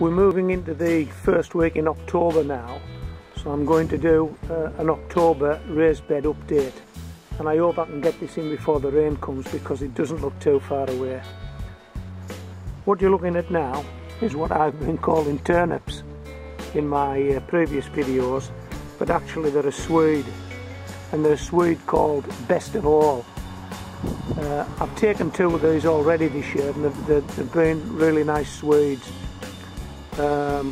We're moving into the first week in October now, so I'm going to do an October raised bed update, and I hope I can get this in before the rain comes because it doesn't look too far away. What you're looking at now is what I've been calling turnips in my previous videos, but actually they're a swede, and they're a swede called Best of All. I've taken two of these already this year, and they've been really nice swedes, but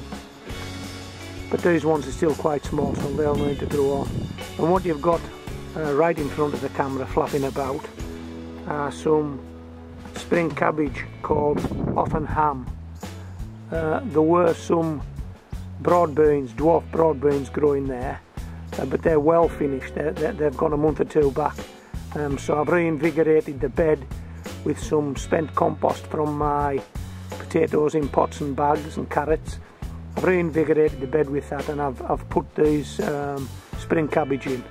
these ones are still quite small, so they'll need to grow on. And what you've got right in front of the camera flapping about are some spring cabbage called Offenham. There were some broad beans, dwarf broad beans growing there, but they're well finished. They've gone a month or two back. So I've reinvigorated the bed with some spent compost from my potatoes in pots and bags and carrots. I've reinvigorated the bed with that, and I've put these spring cabbage in,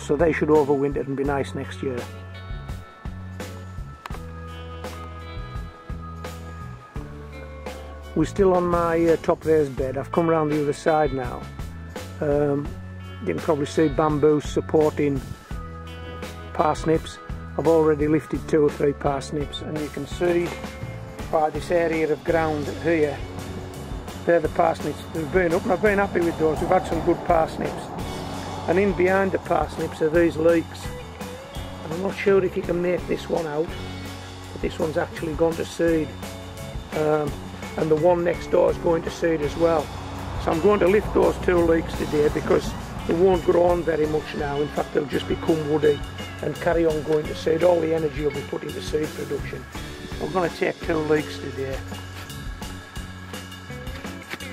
so they should overwinter and be nice next year. We're still on my top raised bed. I've come round the other side now. You can probably see bamboo supporting parsnips. I've already lifted 2 or 3 parsnips, and you can see by this area of ground here, they're the parsnips that have been up, and I've been happy with those. We've had some good parsnips, and in behind the parsnips are these leeks. And I'm not sure if you can make this one out, but this one's actually gone to seed, and the one next door is going to seed as well. So I'm going to lift those 2 leeks today because they won't grow on very much now. In fact, they'll just become woody and carry on going to seed. All the energy will be put into seed production. I'm going to take 2 leeks today.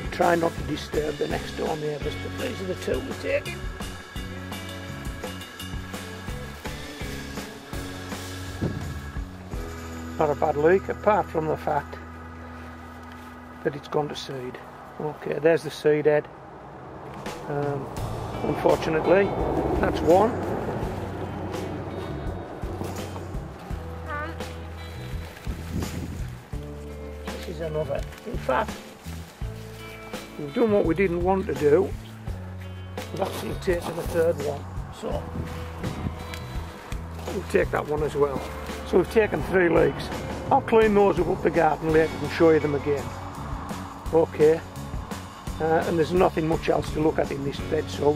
Try not to disturb the next door neighbours, but these are the 2 we're taking. Not a bad leek, apart from the fact that it's gone to seed. Okay, there's the seed head. Unfortunately, that's one. This is another. In fact, we've done what we didn't want to do. We've actually taken the 3rd one, so we'll take that one as well. So we've taken 3 leeks. I'll clean those up the garden later and show you them again. Okay, and there's nothing much else to look at in this bed, so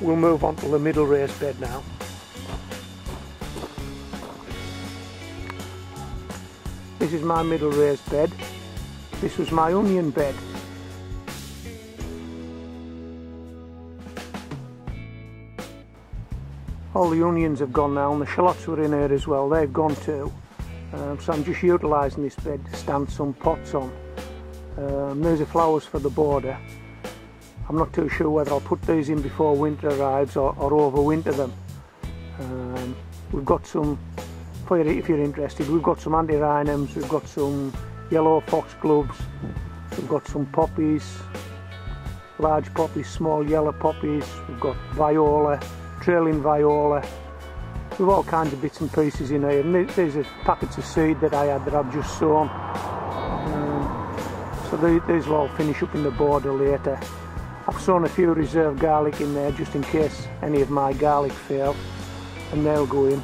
we'll move on to the middle raised bed now. This is my middle raised bed. This was my onion bed. All the onions have gone now, and the shallots were in here as well. They've gone too. So I'm just utilising this bed to stand some pots on. These are flowers for the border. I'm not too sure whether I'll put these in before winter arrives or overwinter them. We've got some, if you're interested, we've got some antirrhinums, we've got some yellow foxgloves, we've got some poppies, large poppies, small yellow poppies, we've got viola, trailing viola. We've all kinds of bits and pieces in here, and these are packets of seed that I had that I've just sown. So these will all finish up in the border later. I've sown a few reserve garlic in there just in case any of my garlic fail, and they'll go in.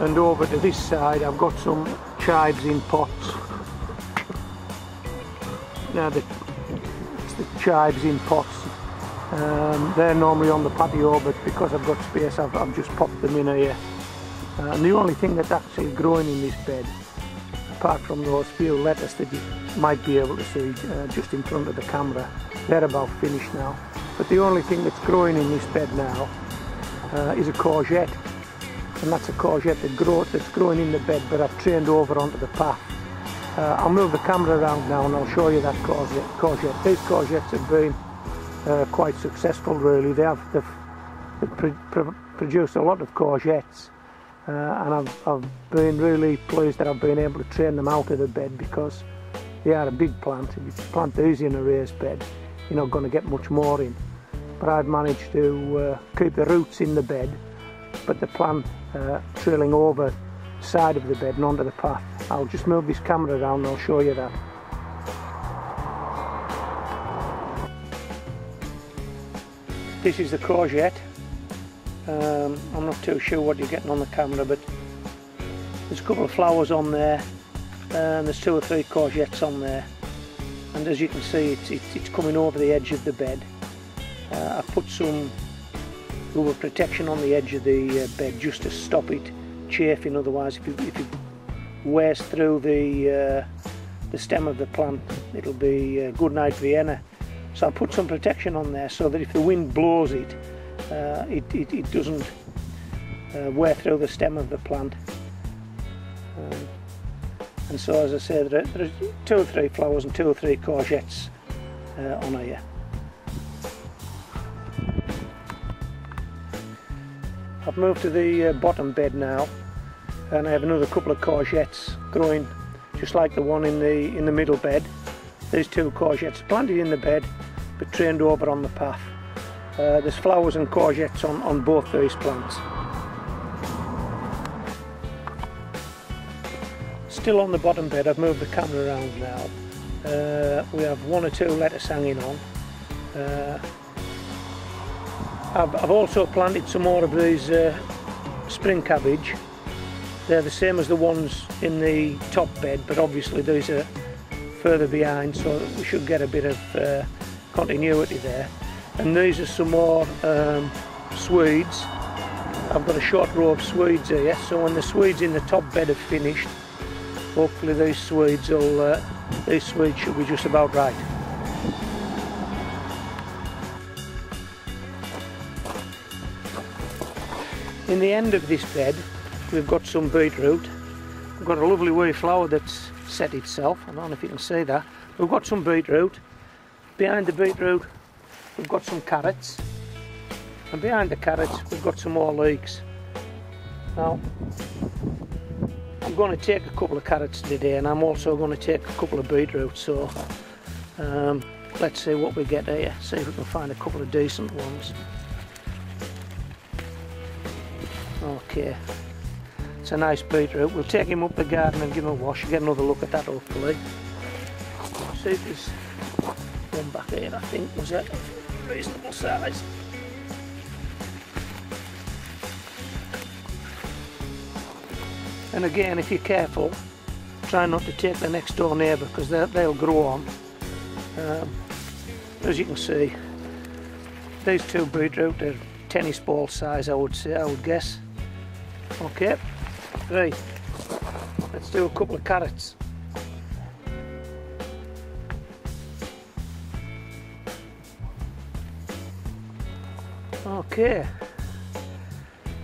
And over to this side I've got some chives in pots. Now it's the chives in pots. They're normally on the patio, but because I've got space I've just popped them in here. And the only thing that's actually growing in this bed, apart from those few lettuce that you might be able to see just in front of the camera, they're about finished now. But the only thing that's growing in this bed now is a courgette, and that's a courgette that's growing in the bed, but I've trained over onto the path. I'll move the camera around now and I'll show you that courgette. These courgettes have been quite successful really. They've produced a lot of courgettes. And I've been really pleased that I've been able to train them out of the bed, because they are a big plant. If you plant these in a raised bed, you're not going to get much more in. But I've managed to keep the roots in the bed, but the plant trailing over the side of the bed and onto the path. I'll just move this camera around and I'll show you that. This is the courgette. I'm not too sure what you're getting on the camera, but there's a couple of flowers on there, and there's two or three courgettes on there, and as you can see it's coming over the edge of the bed. I've put some rubber protection on the edge of the bed just to stop it chafing, otherwise if it wears through the stem of the plant, it'll be good night Vienna. So I put some protection on there so that if the wind blows it, it doesn't wear through the stem of the plant. And so, as I said, there's two or three flowers and two or three courgettes on here. I've moved to the bottom bed now, and I have another couple of courgettes growing just like the one in the middle bed. There's two courgettes planted in the bed but trained over on the path. There's flowers and courgettes on both these plants. Still on the bottom bed, I've moved the camera around now. We have one or two lettuce hanging on. I've also planted some more of these spring cabbage. They're the same as the ones in the top bed, but obviously these are further behind, so we should get a bit of continuity there. And these are some more swedes. I've got a short row of swedes here, so when the swedes in the top bed have finished, hopefully these swedes should be just about right. In the end of this bed we've got some beetroot. We've got a lovely wee flower that's set itself. I don't know if you can see that. We've got some beetroot. Behind the beetroot we've got some carrots, and behind the carrots we've got some more leeks. Now I'm going to take a couple of carrots today, and I'm also going to take a couple of beetroot, so let's see what we get here, see if we can find a couple of decent ones. Okay, it's a nice beetroot. We'll take him up the garden and give him a wash, get another look at that hopefully. See if there's one back here. I think was a reasonable size. And again, if you're careful, try not to take the next door neighbour because they'll grow on. As you can see, these two beetroot are tennis ball size, I would say, I would guess. Okay, right, let's do a couple of carrots. Okay.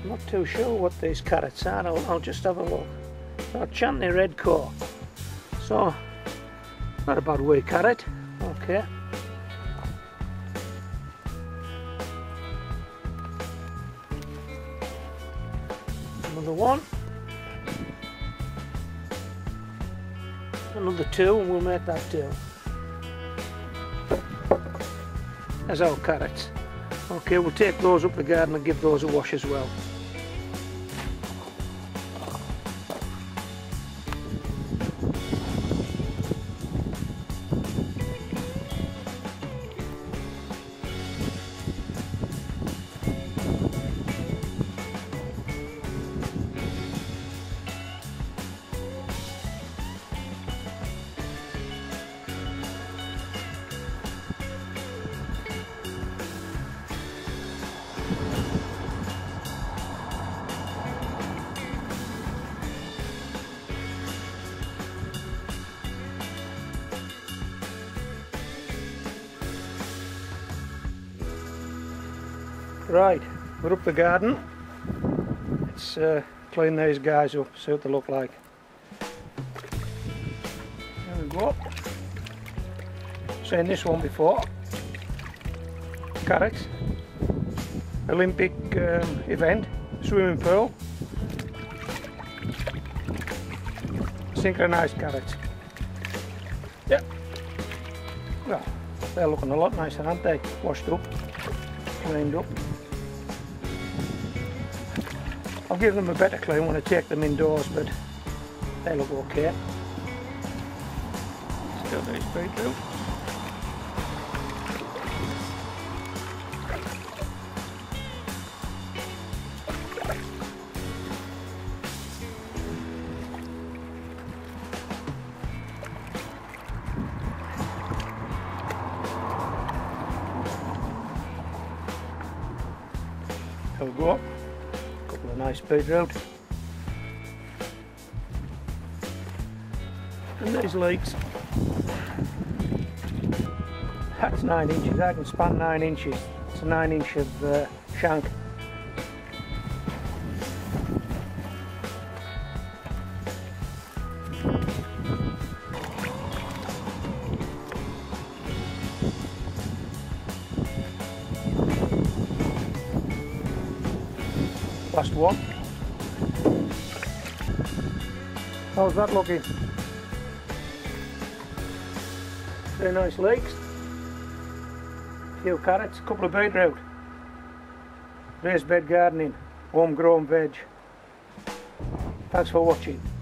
I'm not too sure what these carrots are. I'll just have a look. Oh, Chantenay Red Core. So, not a bad wee carrot. Okay. Another one. Another two, and we'll make that two. There's our carrots. Okay, we'll take those up the garden and give those a wash as well. Right, we're up the garden. Let's clean these guys up, see what they look like. There we go. Seen this one before. Carrots. Olympic event. Swimming pool. Synchronised carrots. Yep. Well, they're looking a lot nicer, aren't they? Washed up. Cleaned up. I'll give them a better clean when I take them indoors, but they look okay. Still these beetroot. go up. A couple of nice big routes. And these leaks. That's 9 inches, I can span 9 inches. It's a 9 inch of shank. Last one. How's that looking? Very nice leeks. A few carrots, a couple of beetroot. Raised bed gardening, home grown veg. Thanks for watching.